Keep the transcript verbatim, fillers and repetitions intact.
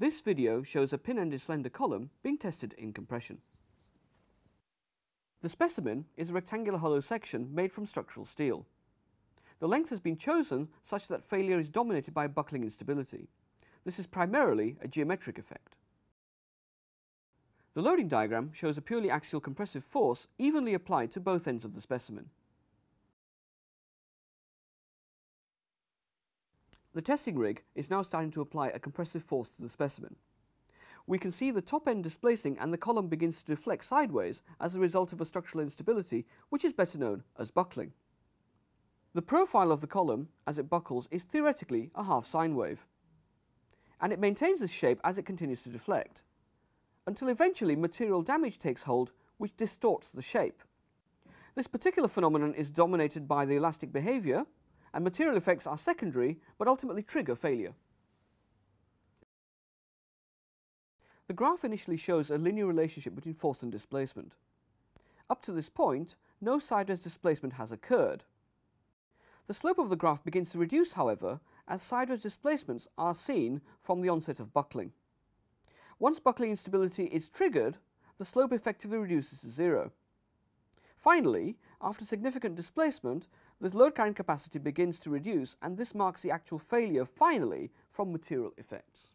This video shows a pin and a slender column being tested in compression. The specimen is a rectangular hollow section made from structural steel. The length has been chosen such that failure is dominated by buckling instability. This is primarily a geometric effect. The loading diagram shows a purely axial compressive force evenly applied to both ends of the specimen. The testing rig is now starting to apply a compressive force to the specimen. We can see the top end displacing and the column begins to deflect sideways as a result of a structural instability, which is better known as buckling. The profile of the column as it buckles is theoretically a half sine wave, and it maintains this shape as it continues to deflect, until eventually material damage takes hold, which distorts the shape. This particular phenomenon is dominated by the elastic behavior, and material effects are secondary, but ultimately trigger failure. The graph initially shows a linear relationship between force and displacement. Up to this point, no sideways displacement has occurred. The slope of the graph begins to reduce, however, as sideways displacements are seen from the onset of buckling. Once buckling instability is triggered, the slope effectively reduces to zero. Finally, after significant displacement, the load carrying capacity begins to reduce, and this marks the actual failure, finally, from material effects.